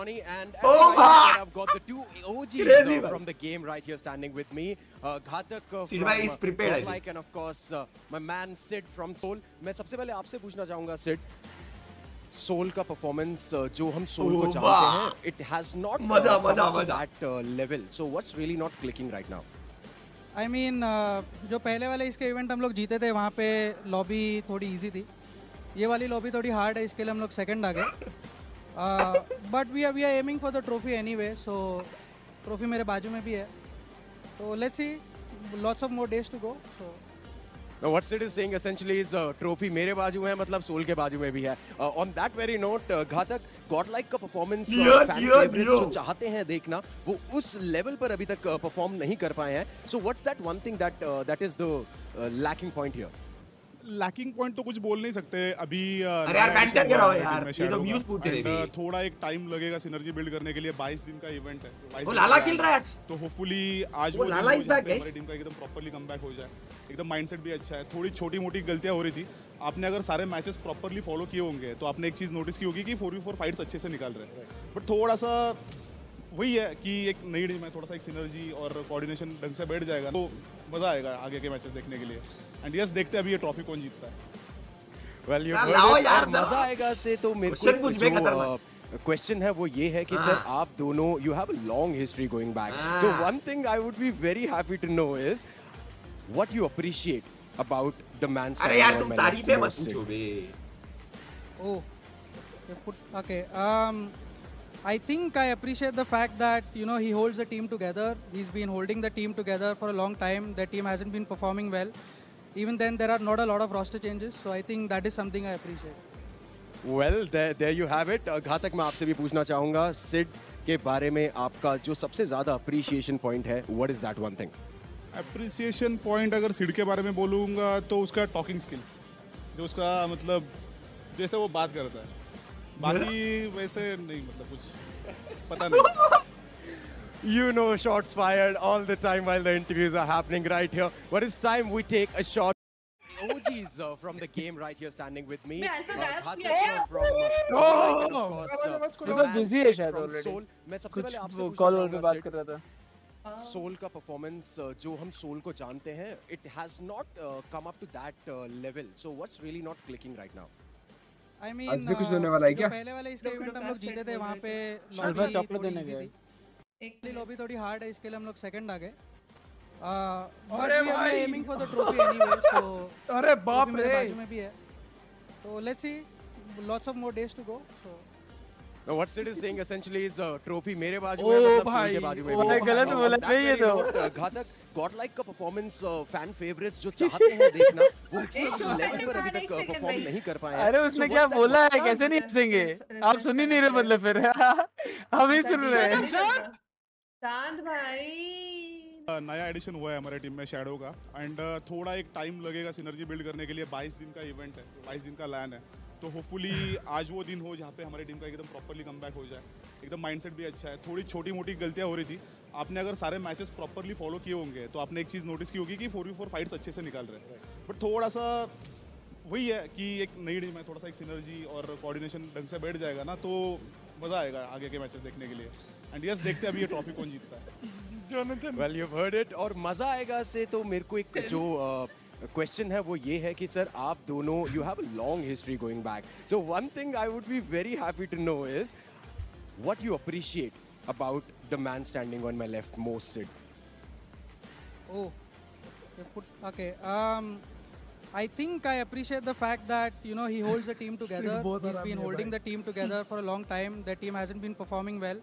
Johnny, and I've got the two OGs from the game right here standing with me. Ghatak is prepared, like, and of course my man SID from Soul. मैं सबसे पहले आपसे पूछना चाहूँगा SID, Soul का performance जो हम Soul को चाहते हैं, it has not come to that level. So what's really not clicking right now? I mean, जो पहले वाले इसके इवेंट हम लोग जीते थे वहाँ पे लॉबी थोड़ी इजी थी. ये वाली लॉबी थोड़ी हार्ड है, इसके लिए हम लोग सेकंड आ गए. But we are aiming for the trophy anyway, so trophy मेरे बाजू में भी है. तो let's see, lots of more days to go. So now what SID is saying essentially is the trophy मेरे बाजू है, मतलब Soul के बाजू में भी है. On that very note, घातक godlike का performance fan favorite जो चाहते हैं देखना, वो उस level पर अभी तक perform नहीं कर पाए हैं. So what's that one thing that is the lacking point here? Lacking point तो कुछ बोल नहीं सकते अभी. अरे यार बैंटर कर रहा हो यार, ये तो व्यूज पूछ रहे थे. थोड़ा एक टाइम लगेगा सिनर्जी बिल्ड करने के लिए. 22 दिन का इवेंट है. वो लाला खेल रहा है आज, तो होपफुली आज वो लाला इज बैक गाइस, टीम का एकदम प्रॉपर्ली कमबैक हो जाए. एकदम माइंडसेट भी अच्छा है. थोड़ी छोटी-मोटी गलतियां हो रही थी. आपने अगर सारे मैचेस प्रॉपर्ली फॉलो किए होंगे तो आपने एक चीज नोटिस की होगी कि 4v4 फाइट्स अच्छे से निकाल रहे हैं. बट थोड़ा सा वही है कि एक नई टीम है, थोड़ा सा एक सिनर्जी और कोऑर्डिनेशन ढंग से बैठ जाएगा तो मजा आएगा आगे के मैचेस देखने के लिए. एंड यस, देखते हैं अभी ये ट्रॉफी कौन जीतता है. वेल यू यार, मजा आएगा से. तो मेरे को जो क्वेश्चन है वो ये है कि सर आप दोनों, you have a long history going back. So one thing I would be very happy to know is what you appreciate about the man. अरे यार तुम तारीफें मत पूछो बे. Oh okay, I think I appreciate the fact that, you know, he holds the team together. He's been holding the team together for a long time. The team hasn't been performing well. Even then, there are not a lot of roster changes. So I think that is something I appreciate. Well, there you have it. घातक, मैं आपसे भी पूछना चाहूँगा SID के बारे में, आपका जो सबसे ज़्यादा appreciation point है, what is that one thing? Appreciation point अगर SID के बारे में बोलूँगा तो उसका talking skills, जो उसका मतलब जैसे वो बात करता है. बाकी वैसे नहीं, मतलब कुछ पता नहीं. You know, shots fired all the time while the interviews are happening right here. But it's time we take a shot. OGs from the game right here standing with me. मैं सबसे पहले आपसे कॉल पे बात कर रहा था. Soul का परफॉर्मेंस जो हम Soul को जानते हैं, it has not come up to that level. So what's really not clicking right now? I mean, आज भी कुछ होने वाला है क्या? पहले वाले इसके इवेंट हम लोग जीते थे वहाँ पे लॉबी चॉकलेट देने गए. एक लॉबी थोड़ी हार्ड है, इसके लिए हम लोग सेकंड आ गए. अरे भाई, aiming for the trophy anyway, so अरे बाप रे, बाजू में भी है. तो let's see, lots of more days to go. So now what SID is saying essentially is the trophy मेरे बाजू में, मतलब Soul के बाजू में. भाई गलत बोला नहीं है. तो घातक godlike का परफॉर्मेंस फैन फेवरेट्स जो चाहते हैं देखना, वो इस लेवल पर अभी तक परफॉर्म नहीं कर पाए. अरे उसने क्या बोला है, कैसे नहीं हंसेंगे आप? सुन ही नहीं रहे, मतलब फिर हम ही सुन रहे हैं. चांद भाई, नया एडिशन हुआ है हमारे टीम में शैडो का. एंड थोड़ा एक टाइम लगेगा सिनर्जी बिल्ड करने के लिए. 22 दिन का इवेंट है, 22 दिन का LAN है. तो होपफुली आज वो दिन हो जहाँ पे हमारी टीम का एकदम प्रॉपर्ली कमबैक हो जाए. एकदम माइंडसेट भी अच्छा है. थोड़ी छोटी-मोटी गलतियाँ हो रही थी. आपने अगर सारे मैचेस प्रॉपर्ली फॉलो किए होंगे तो आपने एक चीज़ नोटिस की होगी कि 4v4 फाइट्स अच्छे से निकाल रहे हैं. बट थोड़ा सा वही है कि एक नई टीम है, थोड़ा सा एक सिनर्जी और कोऑर्डिनेशन ढंग से बैठ जाएगा ना तो मज़ा आएगा आगे के मैचेस देखने के लिए. एंड यस, देखते हैं अभी ये ट्रॉफी कौन जीतता है. वेल यू हर्ड इट, और मज़ा आएगा से. तो मेरे को एक जो क्वेश्चन है वो ये है कि सर आप दोनों, you have a long history going back. So one thing I would be very happy to know is what you appreciate about the man standing on my left most, SID. Okay, I think I appreciate the fact that, you know, he holds the team together. He has been holding the team together for a long time. The team hasn't been performing well.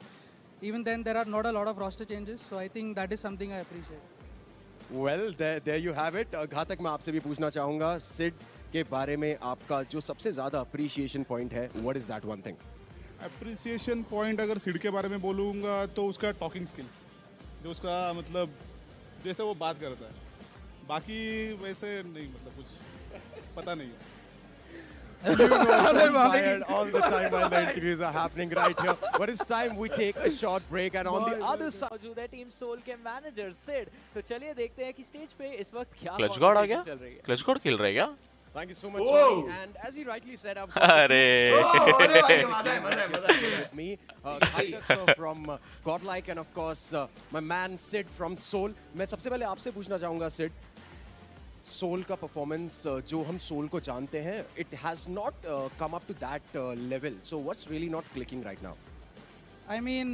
Even then there are not a lot of roster changes. So I think that is something I appreciate. Well, there you have it. घातक, मैं आपसे भी पूछना चाहूँगा SID के बारे में, आपका जो सबसे ज़्यादा appreciation point है, what is that one thing? Appreciation point अगर SID के बारे में बोलूँगा तो उसका talking skills, जो उसका मतलब जैसे वो बात करता है. बाकी वैसे नहीं, मतलब कुछ पता नहीं है. You know, fired all the time while the interviews are happening right here. But it's time we take a short break. And on the other side, मौजूद है टीम Soul के मैनेजर SID. तो चलिए देखते हैं कि स्टेज पे इस वक्त क्या क्लच गार्ड आ गया. क्लच गार्ड खेल रहा है क्या? Thank you so much, Johnny. And as he rightly said, I've got with me Ghatak from Godlike and of course my man Sid from Soul. मैं सबसे पहले आपसे पूछना चाहूँगा Sid, Soul का performance जो हम Soul को जानते हैं, it has not come up to that level. So what's really not clicking right now? I mean,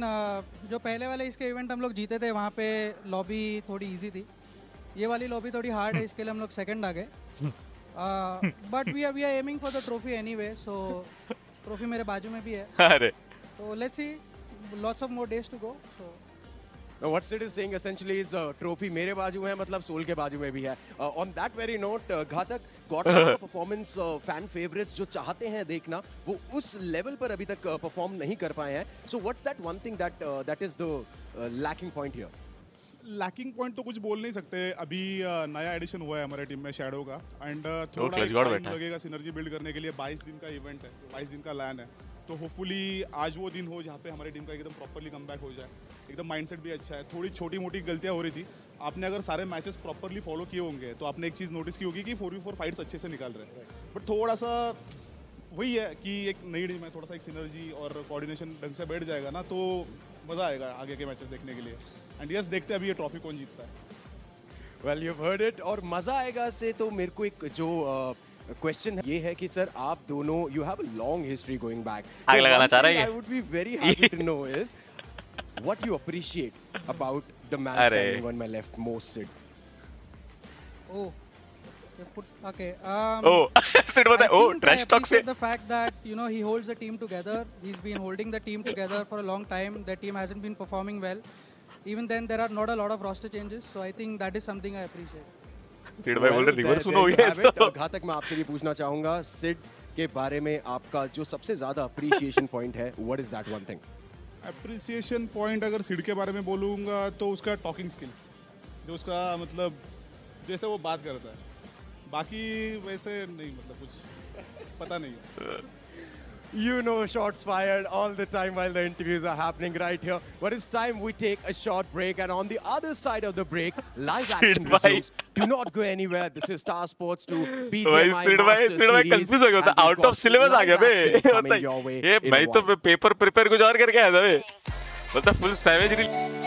जो पहले वाले इसके event हम लोग जीते थे वहाँ पे lobby थोड़ी easy थी, ये वाली lobby थोड़ी hard है, इसके लिए हम लोग second आ गए. But we are aiming for the trophy anyway, so trophy मेरे बाजू में भी है. So let's see, lots of more days to go. So what Sid is saying essentially is the trophy मेरे बाजू में है, मतलब Soul के बाजू में भी है. On that very note, घातक Godlike performance fan favorites जो चाहते हैं देखना, वो उस level पर अभी तक perform नहीं कर पाए हैं. So what's that one thing that is the lacking point here? Lacking point तो कुछ बोल नहीं सकते. अभी नया एडिशन हुआ है हमारे टीम में शैडो का, एंड थोड़ा टाइम लगेगा सिनर्जी बिल्ड करने के लिए. 22 दिन का इवेंट है, 22 दिन का लैन है, तो होपफुली आज वो दिन हो जहाँ पे हमारी टीम का एकदम प्रॉपरली कमबैक हो जाए. एकदम माइंडसेट भी अच्छा है, थोड़ी छोटी मोटी गलतियाँ हो रही थी. आपने अगर सारे मैचेस प्रॉपरली फॉलो किए होंगे तो आपने एक चीज़ नोटिस की होगी कि 4v4 फाइट्स अच्छे से निकाल रहे हैं, बट थोड़ा सा वही है कि एक नई टीम है, थोड़ा सा एक सिनर्जी और कोऑर्डिनेशन ढंग से बैठ जाएगा ना तो मज़ा आएगा आगे के मैचेस देखने के लिए. एंड यस, देखते हैं अभी ये ट्रॉफी कौन जीतता है. वेल यू हर्ड इट, और मज़ा आएगा से. तो मेरे को एक जो क्वेश्चन ये है कि सर आप दोनों you have a long history going back, आग लगाना चाह रही है. I would be very happy to know is what you appreciate about the man standing on my left most Sid. Oh okay, Sid was oh trash talk से the fact that you know he holds the team together. He has been holding the team together for a long time. The team hasn't been performing well. Even then, there are not a lot of roster changes, so I think that is something I appreciate. Sid भाई बोल रहे reverse सुनो ये तो. घातक मैं आपसे ये पूछना चाहूँगा Sid के बारे में, आपका जो सबसे ज़्यादा appreciation point है, what is that one thing? Appreciation point अगर Sid के बारे में बोलूँगा तो उसका talking skills, जो उसका मतलब जैसे वो बात करता है, बाकी वैसे नहीं, मतलब कुछ पता नहीं. You know, shots fired all the time while the interviews are happening right here. But it's time we take a short break, and on the other side of the break, live action resumes. Do not go anywhere. This is Star Sports 2 BGMI Masters Series. Out of syllabus आ गया बे. ये भाई तो paper prepare कुछ और करके आया था बे. मतलब full savage.